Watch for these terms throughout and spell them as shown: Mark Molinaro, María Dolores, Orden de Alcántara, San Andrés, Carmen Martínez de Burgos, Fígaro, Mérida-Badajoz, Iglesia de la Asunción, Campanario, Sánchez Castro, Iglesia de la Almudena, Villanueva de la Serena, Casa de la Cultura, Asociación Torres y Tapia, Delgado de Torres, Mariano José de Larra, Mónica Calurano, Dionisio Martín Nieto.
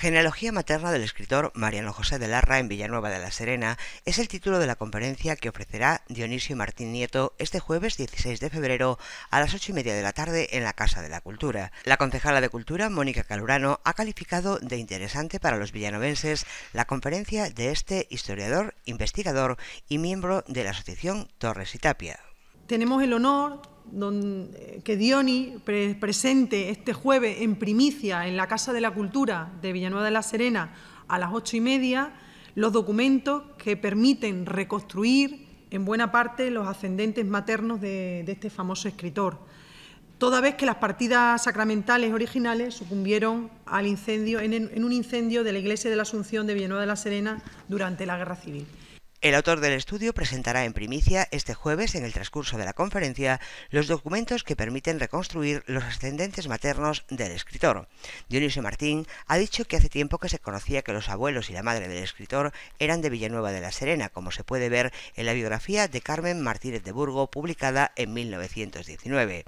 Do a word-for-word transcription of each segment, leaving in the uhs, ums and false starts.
Genealogía materna del escritor Mariano José de Larra en Villanueva de la Serena es el título de la conferencia que ofrecerá Dionisio Martín Nieto este jueves dieciséis de febrero a las ocho y media de la tarde en la Casa de la Cultura. La concejala de Cultura, Mónica Calurano, ha calificado de interesante para los villanovenses la conferencia de este historiador, investigador y miembro de la Asociación Torres y Tapia. Tenemos el honor que Dioni presente este jueves en primicia en la Casa de la Cultura de Villanueva de la Serena a las ocho y media los documentos que permiten reconstruir en buena parte los ascendentes maternos de, de este famoso escritor, toda vez que las partidas sacramentales originales sucumbieron al incendio, en, en un incendio de la Iglesia de la Asunción de Villanueva de la Serena durante la Guerra Civil. El autor del estudio presentará en primicia este jueves, en el transcurso de la conferencia, los documentos que permiten reconstruir los ascendentes maternos del escritor. Dionisio Martín ha dicho que hace tiempo que se conocía que los abuelos y la madre del escritor eran de Villanueva de la Serena, como se puede ver en la biografía de Carmen Martínez de Burgos, publicada en mil novecientos diecinueve.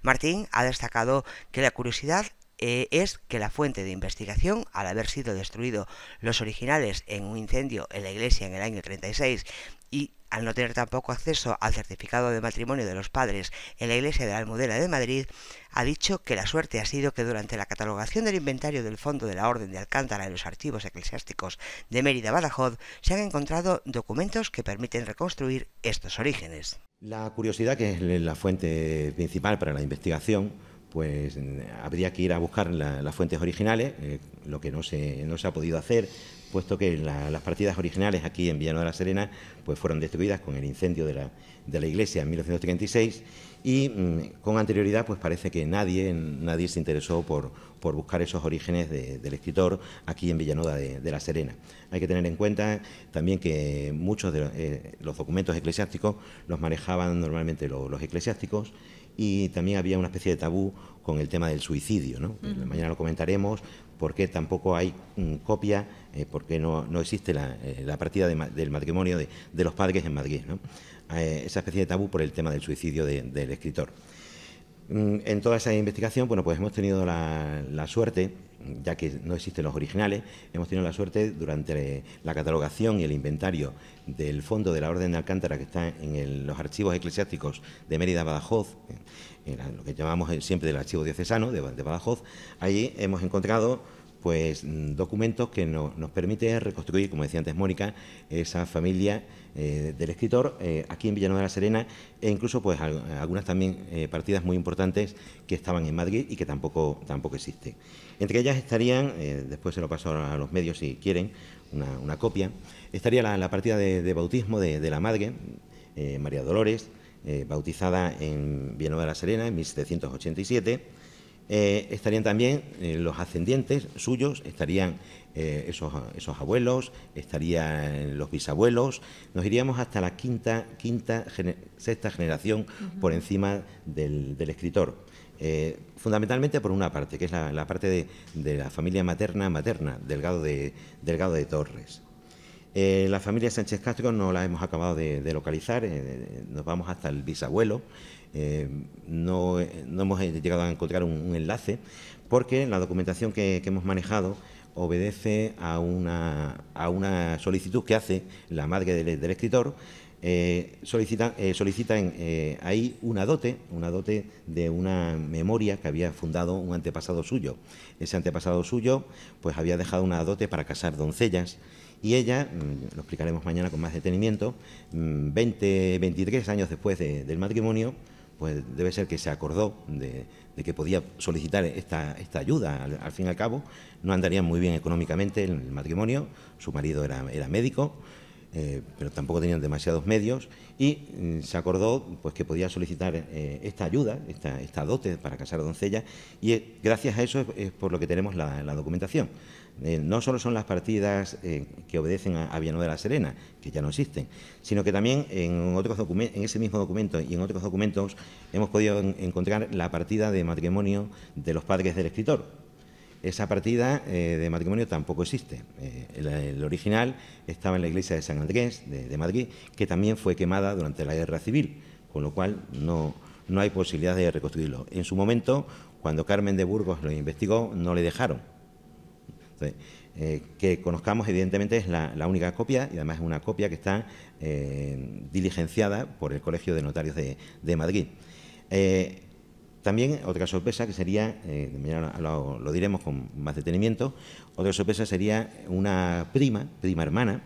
Martín ha destacado que la curiosidad Eh, es que la fuente de investigación, al haber sido destruidos los originales en un incendio en la iglesia en el año treinta y seis y al no tener tampoco acceso al certificado de matrimonio de los padres en la Iglesia de la Almudena de Madrid, ha dicho que la suerte ha sido que durante la catalogación del inventario del fondo de la Orden de Alcántara en los archivos eclesiásticos de Mérida-Badajoz se han encontrado documentos que permiten reconstruir estos orígenes. La curiosidad, que es la fuente principal para la investigación, pues habría que ir a buscar la, las fuentes originales, eh, lo que no se, no se ha podido hacer, puesto que la, las partidas originales aquí en Villanueva de la Serena pues fueron destruidas con el incendio de la, de la iglesia en mil novecientos treinta y seis y mmm, con anterioridad pues parece que nadie, nadie se interesó por, por buscar esos orígenes de, del escritor aquí en Villanueva de, de la Serena. Hay que tener en cuenta también que muchos de los, eh, los documentos eclesiásticos los manejaban normalmente los, los eclesiásticos, y también había una especie de tabú con el tema del suicidio, ¿no? Uh-huh. Mañana lo comentaremos, porque tampoco hay um, copia, eh, porque no, no existe la, eh, la partida de, del matrimonio de, de los padres en Madrid, ¿no? Eh, esa especie de tabú por el tema del suicidio de, del escritor. Um, en toda esa investigación, bueno, pues hemos tenido la, la suerte, ya que no existen los originales, hemos tenido la suerte durante la catalogación y el inventario del fondo de la Orden de Alcántara, que está en el, los archivos eclesiásticos de Mérida-Badajoz, en lo que llamamos siempre el archivo diocesano de, de Badajoz. Allí hemos encontrado pues documentos que no, nos permiten reconstruir, como decía antes Mónica, esa familia eh, del escritor eh, aquí en Villanueva de la Serena, e incluso pues al, algunas también eh, partidas muy importantes que estaban en Madrid y que tampoco, tampoco existen. Entre ellas estarían, eh, después se lo paso a los medios si quieren, una, una copia, estaría la, la partida de, de bautismo de, de la madre, eh, María Dolores, eh, bautizada en Villanueva de la Serena en mil setecientos ochenta y siete, Eh, estarían también eh, los ascendientes suyos, estarían eh, esos, esos abuelos, estarían los bisabuelos, nos iríamos hasta la quinta, quinta gener- sexta generación uh-huh. por encima del, del escritor. Eh, fundamentalmente por una parte, que es la, la parte de, de la familia materna, materna, Delgado de, Delgado de Torres. Eh, la familia Sánchez Castro no la hemos acabado de, de localizar, eh, nos vamos hasta el bisabuelo. Eh, no, no hemos llegado a encontrar un, un enlace, porque la documentación que, que hemos manejado obedece a una, a una solicitud que hace la madre del, del escritor. Eh, solicita, eh, solicitan eh, ahí una dote, una dote de una memoria que había fundado un antepasado suyo. Ese antepasado suyo pues había dejado una dote para casar doncellas, y ella, lo explicaremos mañana con más detenimiento, veinte, veintitrés años después de, del matrimonio, pues debe ser que se acordó de, de que podía solicitar esta, esta ayuda. Al, al fin y al cabo, no andarían muy bien económicamente en el matrimonio, su marido era, era médico, eh, pero tampoco tenían demasiados medios, y eh, se acordó pues que podía solicitar eh, esta ayuda, esta, esta dote para casar a doncella, y eh, gracias a eso es, es por lo que tenemos la, la documentación. Eh, no solo son las partidas eh, que obedecen a, a Villanueva de la Serena, que ya no existen, sino que también en, otros en ese mismo documento y en otros documentos hemos podido en encontrar la partida de matrimonio de los padres del escritor. Esa partida eh, de matrimonio tampoco existe. Eh, el, el original estaba en la iglesia de San Andrés, de, de Madrid, que también fue quemada durante la Guerra Civil, con lo cual no, no hay posibilidad de reconstruirlo. En su momento, cuando Carmen de Burgos lo investigó, no le dejaron. Entonces, eh, que conozcamos, evidentemente, es la, la única copia, y además es una copia que está eh, diligenciada por el Colegio de Notarios de, de Madrid. Eh, También otra sorpresa que sería, eh, mañana lo, lo diremos con más detenimiento, otra sorpresa sería una prima, prima hermana,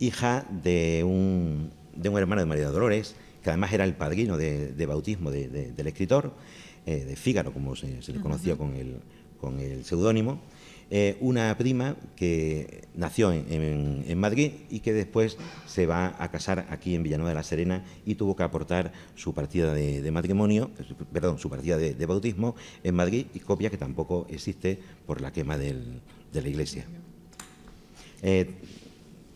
hija de un, de un hermano de María Dolores, que además era el padrino de, de bautismo de, de, del escritor, eh, de Fígaro, como se, se le conoció con el, con el seudónimo, eh, una prima que nació en, en, en Madrid y que después se va a casar aquí en Villanueva de la Serena y tuvo que aportar su partida de, de matrimonio, perdón, su partida de, de bautismo en Madrid, y copia que tampoco existe por la quema del, de la iglesia. Eh,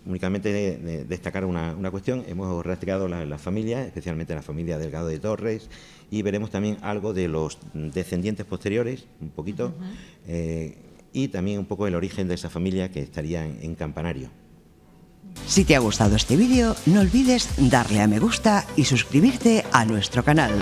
Únicamente de, de destacar una, una cuestión, hemos rastreado las la familias, especialmente la familia Delgado de Torres, y veremos también algo de los descendientes posteriores, un poquito, uh-huh. eh, y también un poco el origen de esa familia que estaría en, en Campanario. Si te ha gustado este vídeo, no olvides darle a me gusta y suscribirte a nuestro canal.